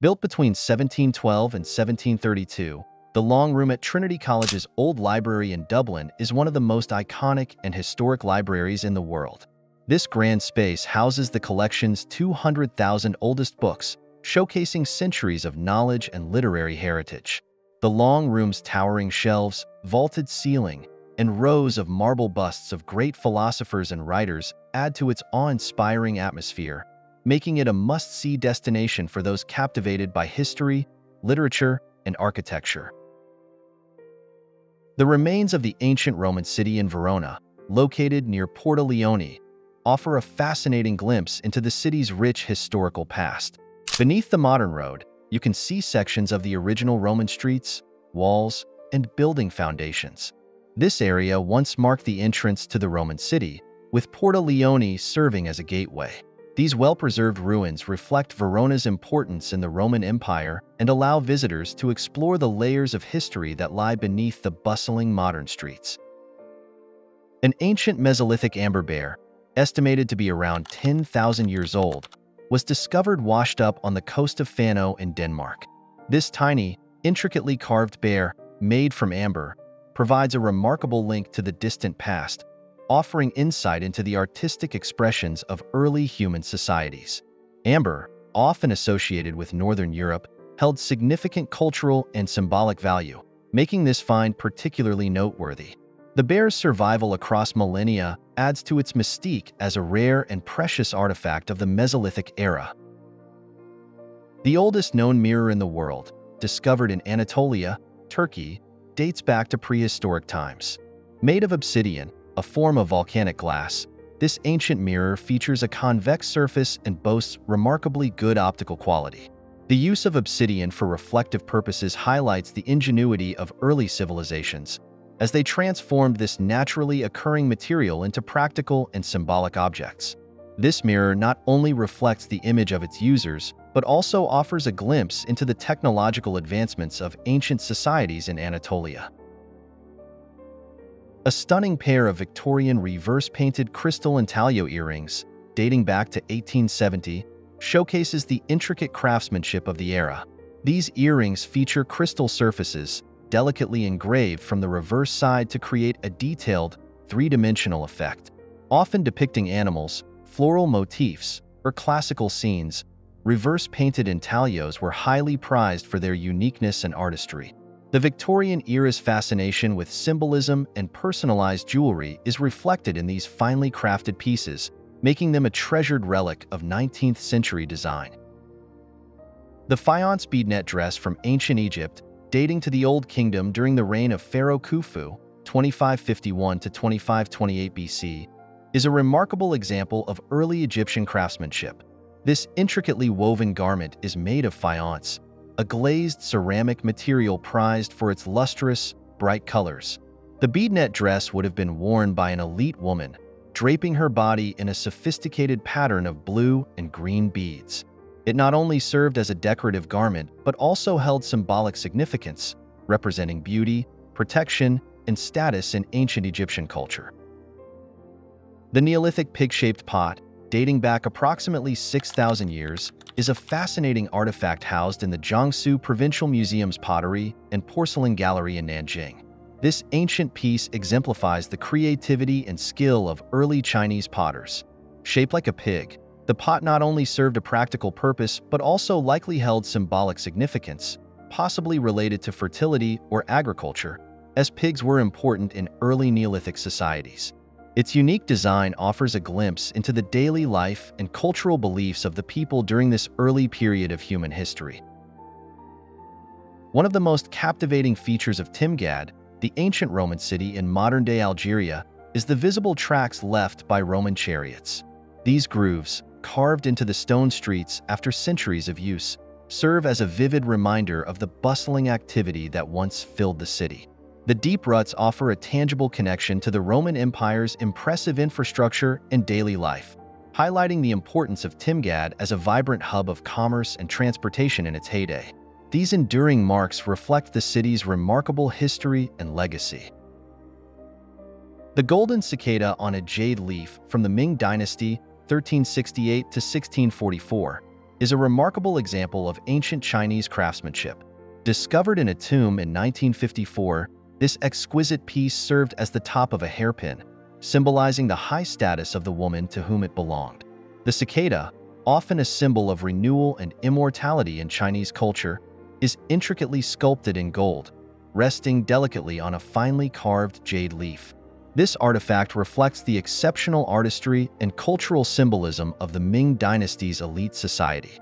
Built between 1712 and 1732, the long room at Trinity College's Old Library in Dublin is one of the most iconic and historic libraries in the world. This grand space houses the collection's 200,000 oldest books, showcasing centuries of knowledge and literary heritage. The long room's towering shelves, vaulted ceiling, and rows of marble busts of great philosophers and writers add to its awe-inspiring atmosphere, making it a must-see destination for those captivated by history, literature, and architecture. The remains of the ancient Roman city in Verona, located near Porta Leone, offer a fascinating glimpse into the city's rich historical past. Beneath the modern road, you can see sections of the original Roman streets, walls, and building foundations. This area once marked the entrance to the Roman city, with Porta Leone serving as a gateway. These well-preserved ruins reflect Verona's importance in the Roman Empire and allow visitors to explore the layers of history that lie beneath the bustling modern streets. An ancient Mesolithic amber bear, estimated to be around 10,000 years old, was discovered washed up on the coast of Fano in Denmark. This tiny, intricately carved bear, made from amber, provides a remarkable link to the distant past, offering insight into the artistic expressions of early human societies. Amber, often associated with Northern Europe, held significant cultural and symbolic value, making this find particularly noteworthy. The bear's survival across millennia adds to its mystique as a rare and precious artifact of the Mesolithic era. The oldest known mirror in the world, discovered in Anatolia, Turkey, dates back to prehistoric times. Made of obsidian, a form of volcanic glass, this ancient mirror features a convex surface and boasts remarkably good optical quality. The use of obsidian for reflective purposes highlights the ingenuity of early civilizations, as they transformed this naturally occurring material into practical and symbolic objects. This mirror not only reflects the image of its users, but also offers a glimpse into the technological advancements of ancient societies in Anatolia. A stunning pair of Victorian reverse-painted crystal intaglio earrings, dating back to 1870, showcases the intricate craftsmanship of the era. These earrings feature crystal surfaces, delicately engraved from the reverse side to create a detailed, three-dimensional effect, often depicting animals, floral motifs, or classical scenes. Reverse-painted intaglios were highly prized for their uniqueness and artistry. The Victorian era's fascination with symbolism and personalized jewelry is reflected in these finely crafted pieces, making them a treasured relic of 19th-century design. The faience beadnet dress from ancient Egypt, dating to the Old Kingdom during the reign of Pharaoh Khufu, 2551 to 2528 BC, is a remarkable example of early Egyptian craftsmanship. This intricately woven garment is made of faience, a glazed ceramic material prized for its lustrous, bright colors. The beadnet dress would have been worn by an elite woman, draping her body in a sophisticated pattern of blue and green beads. It not only served as a decorative garment, but also held symbolic significance, representing beauty, protection, and status in ancient Egyptian culture. The Neolithic pig-shaped pot, dating back approximately 6,000 years, is a fascinating artifact housed in the Jiangsu Provincial Museum's Pottery and Porcelain Gallery in Nanjing. This ancient piece exemplifies the creativity and skill of early Chinese potters. Shaped like a pig, the pot not only served a practical purpose but also likely held symbolic significance, possibly related to fertility or agriculture, as pigs were important in early Neolithic societies. Its unique design offers a glimpse into the daily life and cultural beliefs of the people during this early period of human history. One of the most captivating features of Timgad, the ancient Roman city in modern-day Algeria, is the visible tracks left by Roman chariots. These grooves, carved into the stone streets after centuries of use, serve as a vivid reminder of the bustling activity that once filled the city. The deep ruts offer a tangible connection to the Roman Empire's impressive infrastructure and daily life, highlighting the importance of Timgad as a vibrant hub of commerce and transportation in its heyday. These enduring marks reflect the city's remarkable history and legacy. The golden cicada on a jade leaf from the Ming Dynasty, 1368 to 1644, is a remarkable example of ancient Chinese craftsmanship. Discovered in a tomb in 1954, this exquisite piece served as the top of a hairpin, symbolizing the high status of the woman to whom it belonged. The cicada, often a symbol of renewal and immortality in Chinese culture, is intricately sculpted in gold, resting delicately on a finely carved jade leaf. This artifact reflects the exceptional artistry and cultural symbolism of the Ming Dynasty's elite society.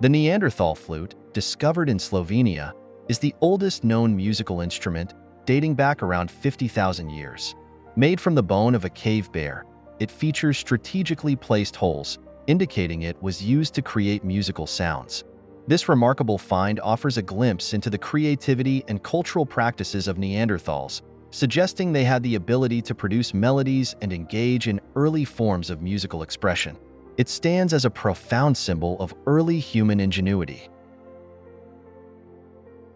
The Neanderthal flute, discovered in Slovenia, is the oldest known musical instrument, dating back around 50,000 years. Made from the bone of a cave bear, it features strategically placed holes, indicating it was used to create musical sounds. This remarkable find offers a glimpse into the creativity and cultural practices of Neanderthals, suggesting they had the ability to produce melodies and engage in early forms of musical expression. It stands as a profound symbol of early human ingenuity.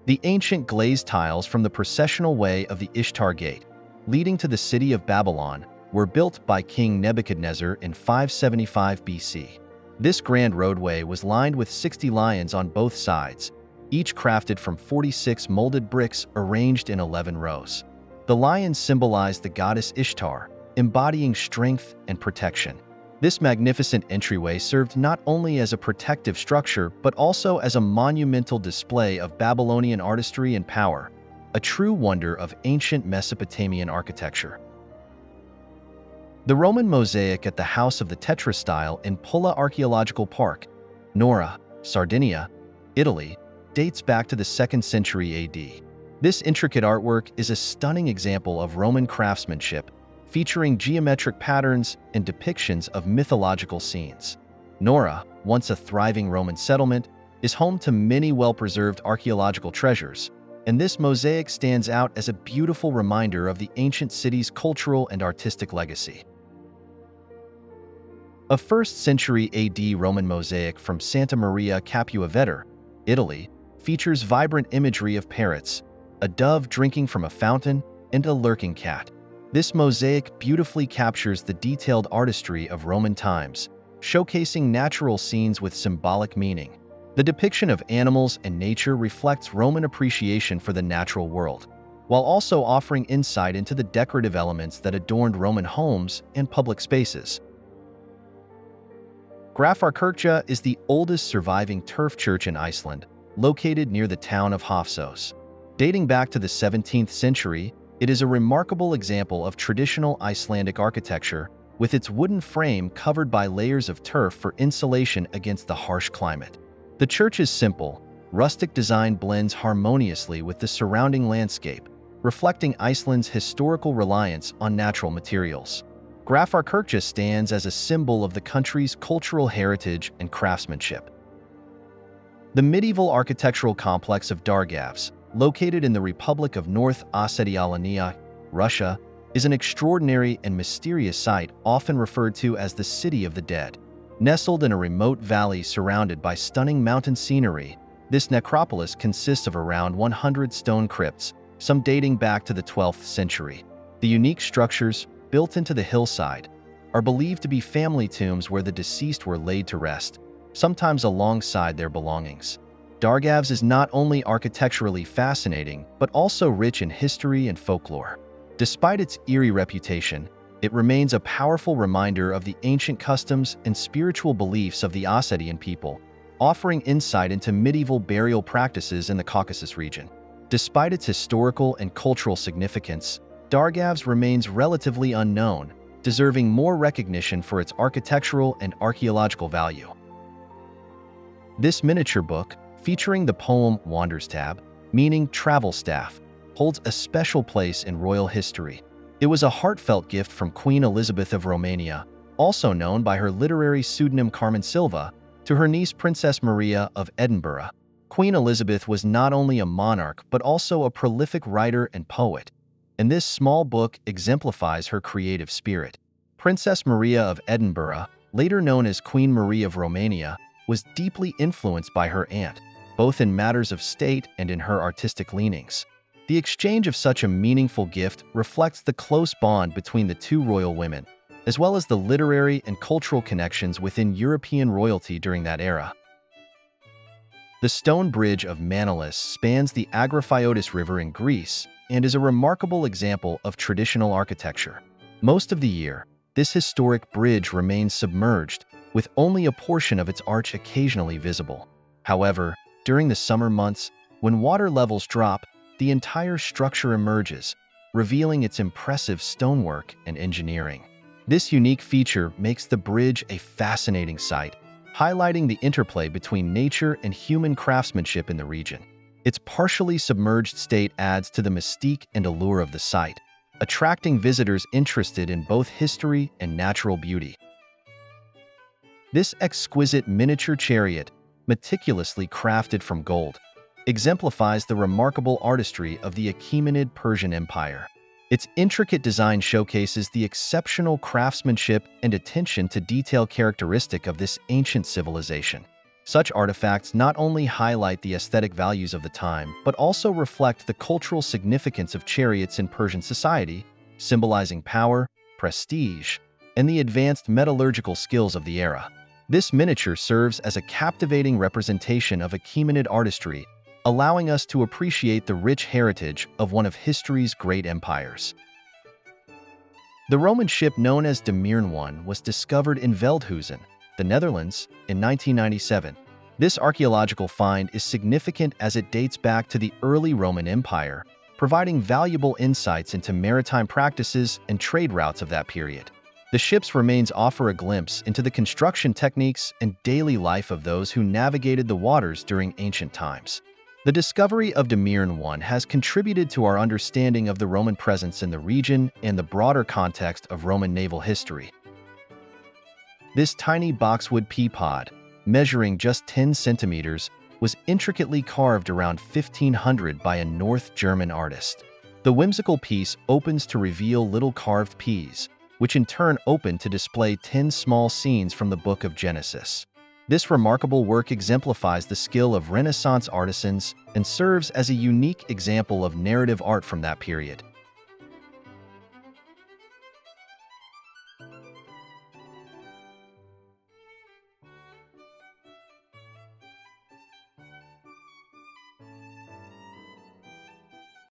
The ancient glazed tiles from the processional way of the Ishtar Gate, leading to the city of Babylon, were built by King Nebuchadnezzar in 575 BC. This grand roadway was lined with 60 lions on both sides, each crafted from 46 molded bricks arranged in 11 rows. The lions symbolized the goddess Ishtar, embodying strength and protection. This magnificent entryway served not only as a protective structure but also as a monumental display of Babylonian artistry and power, a true wonder of ancient Mesopotamian architecture. The Roman mosaic at the house of the Tetrastyle in Pula Archaeological Park, Nora, Sardinia, Italy, dates back to the 2nd century AD. This intricate artwork is a stunning example of Roman craftsmanship, featuring geometric patterns and depictions of mythological scenes. Nora, once a thriving Roman settlement, is home to many well-preserved archaeological treasures, and this mosaic stands out as a beautiful reminder of the ancient city's cultural and artistic legacy. A 1st century AD Roman mosaic from Santa Maria Capua Vetter, Italy, features vibrant imagery of parrots, a dove drinking from a fountain, and a lurking cat. This mosaic beautifully captures the detailed artistry of Roman times, showcasing natural scenes with symbolic meaning. The depiction of animals and nature reflects Roman appreciation for the natural world, while also offering insight into the decorative elements that adorned Roman homes and public spaces. Grafarkirkja is the oldest surviving turf church in Iceland, located near the town of Hofsós. Dating back to the 17th century, it is a remarkable example of traditional Icelandic architecture, with its wooden frame covered by layers of turf for insulation against the harsh climate. The church's simple, rustic design blends harmoniously with the surrounding landscape, reflecting Iceland's historical reliance on natural materials. Grafarkirkja stands as a symbol of the country's cultural heritage and craftsmanship. The medieval architectural complex of Dargavs, located in the Republic of North Ossetia-Alania, Russia, is an extraordinary and mysterious site often referred to as the City of the Dead. Nestled in a remote valley surrounded by stunning mountain scenery, this necropolis consists of around 100 stone crypts, some dating back to the 12th century. The unique structures, built into the hillside, are believed to be family tombs where the deceased were laid to rest, sometimes alongside their belongings. Dargavs is not only architecturally fascinating, but also rich in history and folklore. Despite its eerie reputation, it remains a powerful reminder of the ancient customs and spiritual beliefs of the Ossetian people, offering insight into medieval burial practices in the Caucasus region. Despite its historical and cultural significance, Dargavs remains relatively unknown, deserving more recognition for its architectural and archaeological value. This miniature book, featuring the poem Wanderstab, meaning travel staff, holds a special place in royal history. It was a heartfelt gift from Queen Elizabeth of Romania, also known by her literary pseudonym Carmen Silva, to her niece Princess Maria of Edinburgh. Queen Elizabeth was not only a monarch but also a prolific writer and poet, and this small book exemplifies her creative spirit. Princess Maria of Edinburgh, later known as Queen Marie of Romania, was deeply influenced by her aunt, both in matters of state and in her artistic leanings. The exchange of such a meaningful gift reflects the close bond between the two royal women, as well as the literary and cultural connections within European royalty during that era. The stone bridge of Manolis spans the Agrafiotis River in Greece and is a remarkable example of traditional architecture. Most of the year, this historic bridge remains submerged, with only a portion of its arch occasionally visible. However, during the summer months, when water levels drop, the entire structure emerges, revealing its impressive stonework and engineering. This unique feature makes the bridge a fascinating sight, highlighting the interplay between nature and human craftsmanship in the region. Its partially submerged state adds to the mystique and allure of the site, attracting visitors interested in both history and natural beauty. This exquisite miniature chariot, meticulously crafted from gold, exemplifies the remarkable artistry of the Achaemenid Persian Empire. Its intricate design showcases the exceptional craftsmanship and attention to detail characteristic of this ancient civilization. Such artifacts not only highlight the aesthetic values of the time, but also reflect the cultural significance of chariots in Persian society, symbolizing power, prestige, and the advanced metallurgical skills of the era. This miniature serves as a captivating representation of Achaemenid artistry, allowing us to appreciate the rich heritage of one of history's great empires. The Roman ship known as De Meern 1 was discovered in Veldhuizen, the Netherlands, in 1997. This archaeological find is significant as it dates back to the early Roman Empire, providing valuable insights into maritime practices and trade routes of that period. The ship's remains offer a glimpse into the construction techniques and daily life of those who navigated the waters during ancient times. The discovery of De Meern 1 has contributed to our understanding of the Roman presence in the region and the broader context of Roman naval history. This tiny boxwood peapod, measuring just 10 centimeters, was intricately carved around 1500 by a North German artist. The whimsical piece opens to reveal little carved peas, which in turn open to display 10 small scenes from the Book of Genesis. This remarkable work exemplifies the skill of Renaissance artisans and serves as a unique example of narrative art from that period.